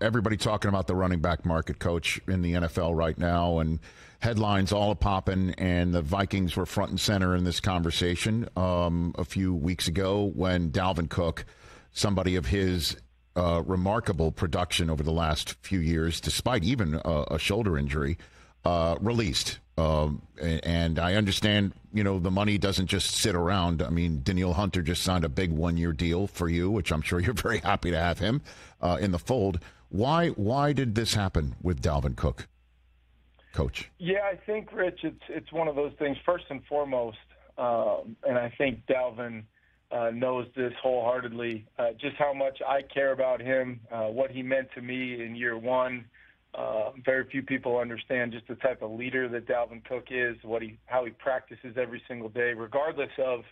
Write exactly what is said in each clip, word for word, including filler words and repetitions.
everybody talking about the running back market, Coach, in the N F L right now, and headlines all popping, and the Vikings were front and center in this conversation um, a few weeks ago when Dalvin Cook, somebody of his uh, remarkable production over the last few years, despite even a, a shoulder injury, uh, released. Uh, and I understand, you know, the money doesn't just sit around. I mean, Danielle Hunter just signed a big one-year deal for you, which I'm sure you're very happy to have him uh, in the fold. Why why did this happen with Dalvin Cook, Coach? Yeah, I think, Rich, it's it's one of those things, first and foremost, um, and I think Dalvin uh, knows this wholeheartedly, uh, just how much I care about him, uh, what he meant to me in year one. Uh, very few people understand just the type of leader that Dalvin Cook is, what he, how he practices every single day, regardless of,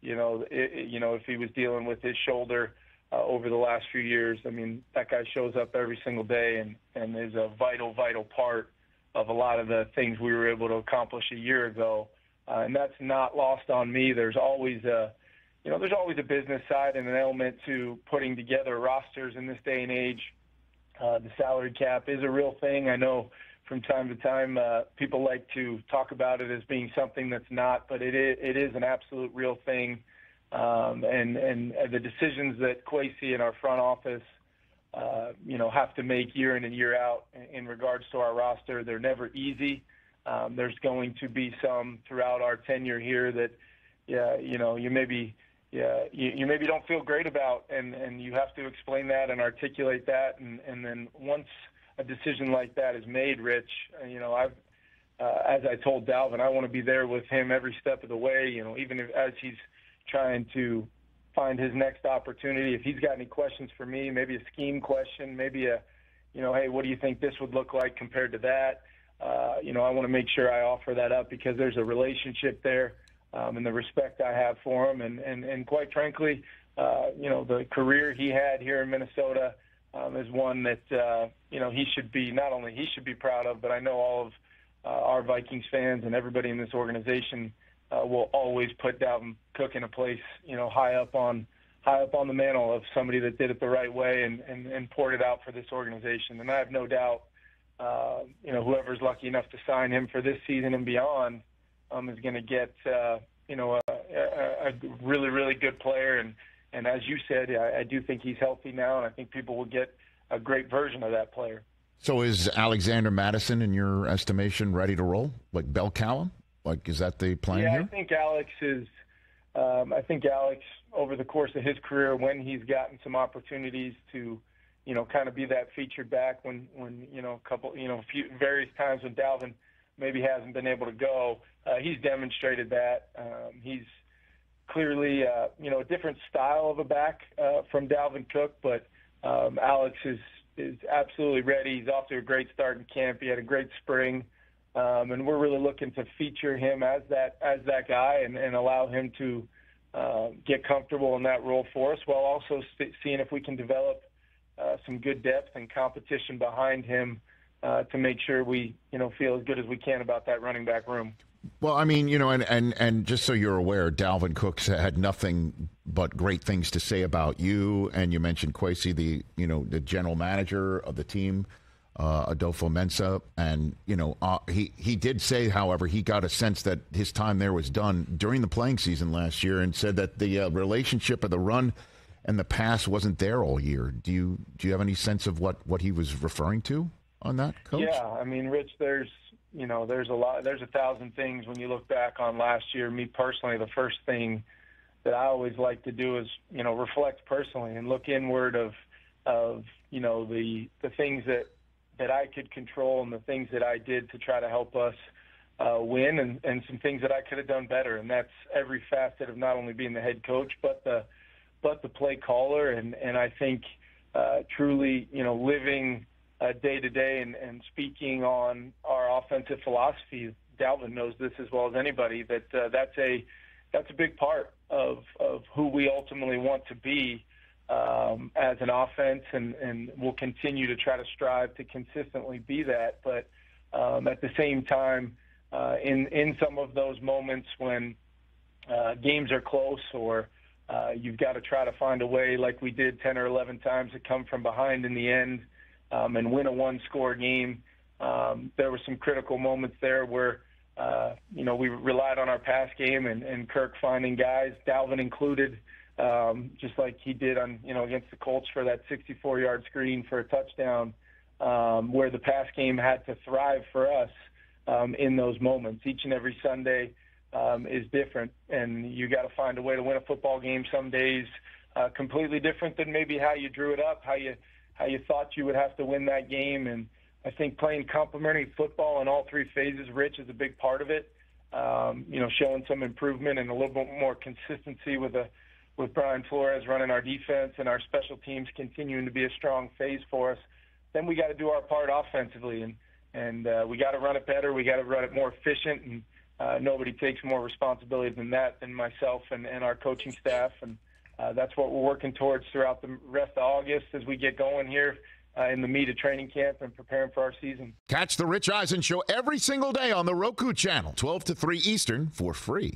you know, it, you know, if he was dealing with his shoulder uh, over the last few years. I mean, that guy shows up every single day and, and is a vital, vital part of a lot of the things we were able to accomplish a year ago. Uh, and that's not lost on me. There's always a, you know, there's always a business side and an element to putting together rosters in this day and age. Uh, the salary cap is a real thing. I know from time to time uh, people like to talk about it as being something that's not, but it is, it is an absolute real thing. Um, and, and the decisions that Kwesi and our front office, uh, you know, have to make year in and year out in regards to our roster, they're never easy. Um, there's going to be some throughout our tenure here that, yeah, you know, you maybe – Yeah, you, you maybe don't feel great about, and, and you have to explain that and articulate that. And, and then once a decision like that is made, Rich, you know, I've, uh, as I told Dalvin, I want to be there with him every step of the way, you know, even if, as he's trying to find his next opportunity. If he's got any questions for me, maybe a scheme question, maybe a, you know, hey, what do you think this would look like compared to that? Uh, you know, I want to make sure I offer that up because there's a relationship there. Um, and the respect I have for him, and, and, and quite frankly, uh, you know, the career he had here in Minnesota um, is one that, uh, you know, he should be, not only he should be proud of, but I know all of uh, our Vikings fans and everybody in this organization uh, will always put Dalvin Cook in a place, you know, high up on high up on the mantle of somebody that did it the right way and, and, and poured it out for this organization. And I have no doubt, uh, you know, whoever's lucky enough to sign him for this season and beyond, Um, is going to get, uh, you know, a, a, a really, really good player. And, and as you said, I, I do think he's healthy now, and I think people will get a great version of that player. So is Alexander Mattison, in your estimation, ready to roll? Like bell cow him? Like, is that the plan yeah, here? I think Alex is um, – I think Alex, over the course of his career, when he's gotten some opportunities to, you know, kind of be that featured back when, when you know, a couple – you know, a few, various times when Dalvin maybe hasn't been able to go – Uh, he's demonstrated that. Um, he's clearly, uh, you know, a different style of a back uh, from Dalvin Cook, but um, Alex is, is absolutely ready. He's off to a great start in camp. He had a great spring, um, and we're really looking to feature him as that as that guy and, and allow him to uh, get comfortable in that role for us, while also st- seeing if we can develop uh, some good depth and competition behind him uh, to make sure we, you know, feel as good as we can about that running back room. Well, I mean, you know, and, and, and just so you're aware, Dalvin Cook's had nothing but great things to say about you. And you mentioned Kwesi, the, you know, the general manager of the team, uh, Adolfo Mensa. And, you know, uh, he, he did say, however, he got a sense that his time there was done during the playing season last year, and said that the uh, relationship of the run and the pass wasn't there all year. Do you do you have any sense of what, what he was referring to on that, Coach? Yeah, I mean, Rich, there's... You know, there's a lot, there's a thousand things when you look back on last year. Me personally, the first thing that I always like to do is, you know, reflect personally and look inward of, of you know, the the things that, that I could control and the things that I did to try to help us uh, win, and, and some things that I could have done better. And that's every facet of not only being the head coach, but the but the play caller. And, and I think uh, truly, you know, living Uh, day-to-day and, and speaking on our offensive philosophy, Dalvin knows this as well as anybody, that uh, that's a that's a big part of, of who we ultimately want to be um, as an offense, and, and we'll continue to try to strive to consistently be that. But um, at the same time, uh, in, in some of those moments when uh, games are close, or uh, you've got to try to find a way, like we did ten or eleven times, to come from behind in the end, um, and win a one-score game. Um, there were some critical moments there where, uh, you know, we relied on our pass game and, and Kirk finding guys, Dalvin included, um, just like he did on, you know, against the Colts for that sixty-four yard screen for a touchdown, um, where the pass game had to thrive for us um, in those moments. Each and every Sunday um, is different, and you got to find a way to win a football game. Some days uh, completely different than maybe how you drew it up, how you how you thought you would have to win that game, and I think playing complementary football in all three phases, Rich, is a big part of it. Um, you know, showing some improvement and a little bit more consistency with a, with Brian Flores running our defense and our special teams continuing to be a strong phase for us. Then we got to do our part offensively, and and uh, we got to run it better. We got to run it more efficient, and uh, nobody takes more responsibility than that than myself and, and our coaching staff. And uh, that's what we're working towards throughout the rest of August as we get going here. Uh, in the meat of training camp and preparing for our season. Catch the Rich Eisen Show every single day on the Roku channel, twelve to three Eastern, for free.